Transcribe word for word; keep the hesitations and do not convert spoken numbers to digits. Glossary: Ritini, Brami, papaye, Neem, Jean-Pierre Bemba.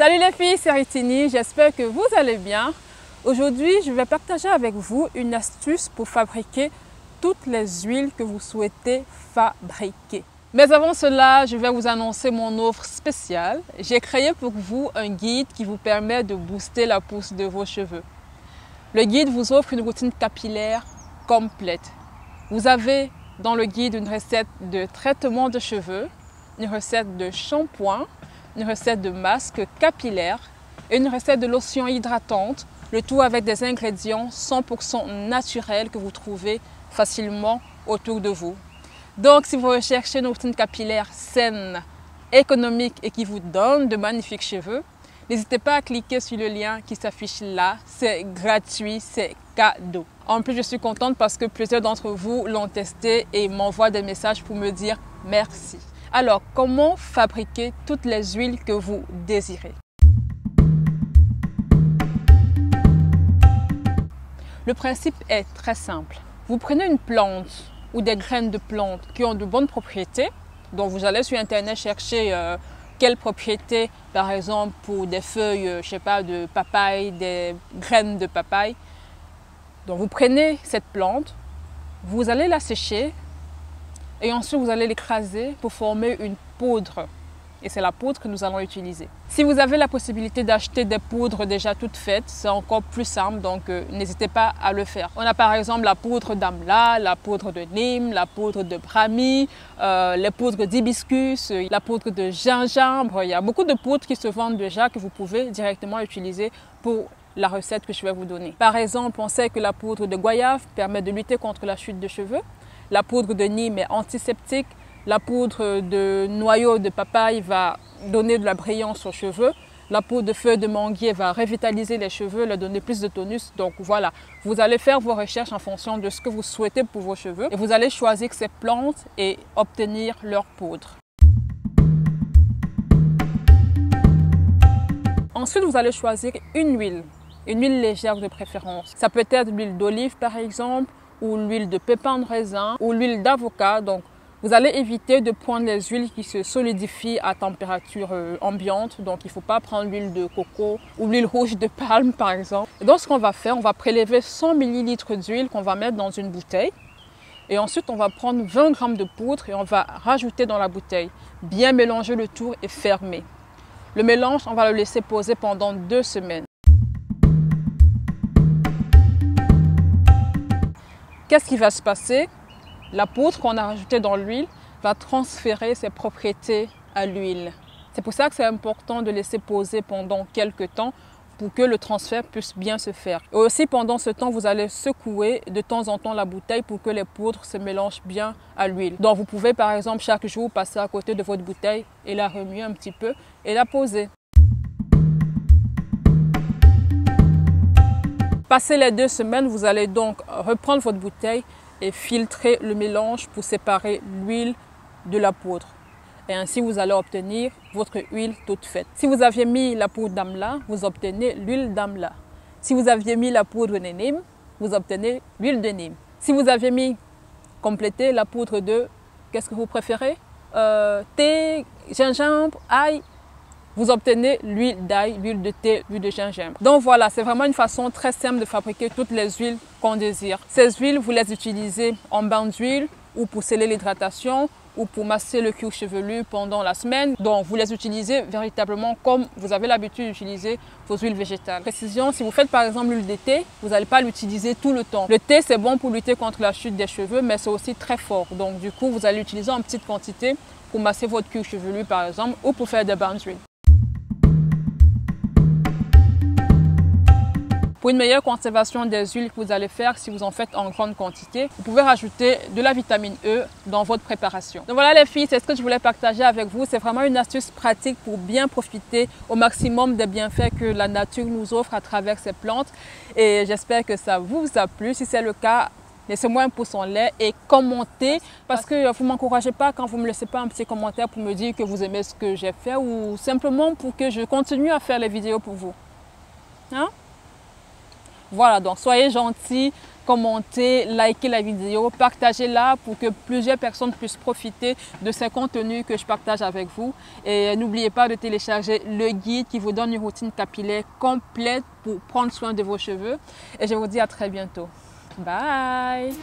Salut les filles, c'est Ritini, j'espère que vous allez bien. Aujourd'hui, je vais partager avec vous une astuce pour fabriquer toutes les huiles que vous souhaitez fabriquer. Mais avant cela, je vais vous annoncer mon offre spéciale. J'ai créé pour vous un guide qui vous permet de booster la pousse de vos cheveux. Le guide vous offre une routine capillaire complète. Vous avez dans le guide une recette de traitement de cheveux, une recette de shampoing, une recette de masque capillaire et une recette de lotion hydratante, le tout avec des ingrédients cent pour cent naturels que vous trouvez facilement autour de vous. Donc si vous recherchez une routine capillaire saine, économique et qui vous donne de magnifiques cheveux, n'hésitez pas à cliquer sur le lien qui s'affiche là, c'est gratuit, c'est cadeau. En plus, je suis contente parce que plusieurs d'entre vous l'ont testé et m'envoient des messages pour me dire merci. Alors, comment fabriquer toutes les huiles que vous désirez? Le principe est très simple. Vous prenez une plante ou des graines de plantes qui ont de bonnes propriétés, donc vous allez sur internet chercher euh, quelles propriétés, par exemple pour des feuilles, je sais pas, de papaye, des graines de papaye. Donc vous prenez cette plante, vous allez la sécher et ensuite vous allez l'écraser pour former une poudre. Et c'est la poudre que nous allons utiliser. Si vous avez la possibilité d'acheter des poudres déjà toutes faites, c'est encore plus simple, donc euh, n'hésitez pas à le faire. On a par exemple la poudre d'amla, la poudre de Neem, la poudre de Brami, euh, les poudres d'hibiscus, euh, la poudre de gingembre. Il y a beaucoup de poudres qui se vendent déjà que vous pouvez directement utiliser pour la recette que je vais vous donner. Par exemple, on sait que la poudre de goyave permet de lutter contre la chute de cheveux. La poudre de Neem est antiseptique. La poudre de noyau de papaye va donner de la brillance aux cheveux. La poudre de feuille de manguier va revitaliser les cheveux, leur donner plus de tonus. Donc voilà, vous allez faire vos recherches en fonction de ce que vous souhaitez pour vos cheveux. Et vous allez choisir ces plantes et obtenir leur poudre. Ensuite, vous allez choisir une huile, une huile légère de préférence. Ça peut être l'huile d'olive par exemple, ou l'huile de pépins de raisin, ou l'huile d'avocat. Donc, vous allez éviter de prendre les huiles qui se solidifient à température ambiante. Donc, il ne faut pas prendre l'huile de coco ou l'huile rouge de palme, par exemple. Et donc, ce qu'on va faire, on va prélever cent millilitres d'huile qu'on va mettre dans une bouteille. Et ensuite, on va prendre vingt grammes de poudre et on va rajouter dans la bouteille. Bien mélanger le tout et fermer. Le mélange, on va le laisser poser pendant deux semaines. Qu'est-ce qui va se passer? La poudre qu'on a rajoutée dans l'huile va transférer ses propriétés à l'huile. C'est pour ça que c'est important de laisser poser pendant quelques temps pour que le transfert puisse bien se faire. Et aussi pendant ce temps, vous allez secouer de temps en temps la bouteille pour que les poudres se mélangent bien à l'huile. Donc vous pouvez par exemple chaque jour passer à côté de votre bouteille et la remuer un petit peu et la poser. Passé les deux semaines, vous allez donc reprendre votre bouteille et filtrer le mélange pour séparer l'huile de la poudre. Et ainsi, vous allez obtenir votre huile toute faite. Si vous aviez mis la poudre d'amla, vous obtenez l'huile d'amla. Si vous aviez mis la poudre de Neem, vous obtenez l'huile de Neem. Si vous aviez mis, complété, la poudre de, qu'est-ce que vous préférez, euh, thé, gingembre, ail, vous obtenez l'huile d'ail, l'huile de thé, l'huile de gingembre. Donc voilà, c'est vraiment une façon très simple de fabriquer toutes les huiles qu'on désire. Ces huiles, vous les utilisez en bain d'huile ou pour sceller l'hydratation ou pour masser le cuir chevelu pendant la semaine. Donc vous les utilisez véritablement comme vous avez l'habitude d'utiliser vos huiles végétales. Précision, si vous faites par exemple l'huile de thé, vous n'allez pas l'utiliser tout le temps. Le thé, c'est bon pour lutter contre la chute des cheveux, mais c'est aussi très fort. Donc du coup, vous allez l'utiliser en petite quantité pour masser votre cuir chevelu par exemple ou pour faire des bains d'huile. Pour une meilleure conservation des huiles que vous allez faire, si vous en faites en grande quantité, vous pouvez rajouter de la vitamine E dans votre préparation. Donc voilà les filles, c'est ce que je voulais partager avec vous. C'est vraiment une astuce pratique pour bien profiter au maximum des bienfaits que la nature nous offre à travers ces plantes. Et j'espère que ça vous a plu. Si c'est le cas, laissez-moi un pouce en l'air et commentez parce que vous ne m'encouragez pas quand vous ne me laissez pas un petit commentaire pour me dire que vous aimez ce que j'ai fait ou simplement pour que je continue à faire les vidéos pour vous. Hein? Voilà, donc soyez gentils, commenter, liker la vidéo, partagez-la pour que plusieurs personnes puissent profiter de ces contenus que je partage avec vous. Et n'oubliez pas de télécharger le guide qui vous donne une routine capillaire complète pour prendre soin de vos cheveux. Et je vous dis à très bientôt. Bye!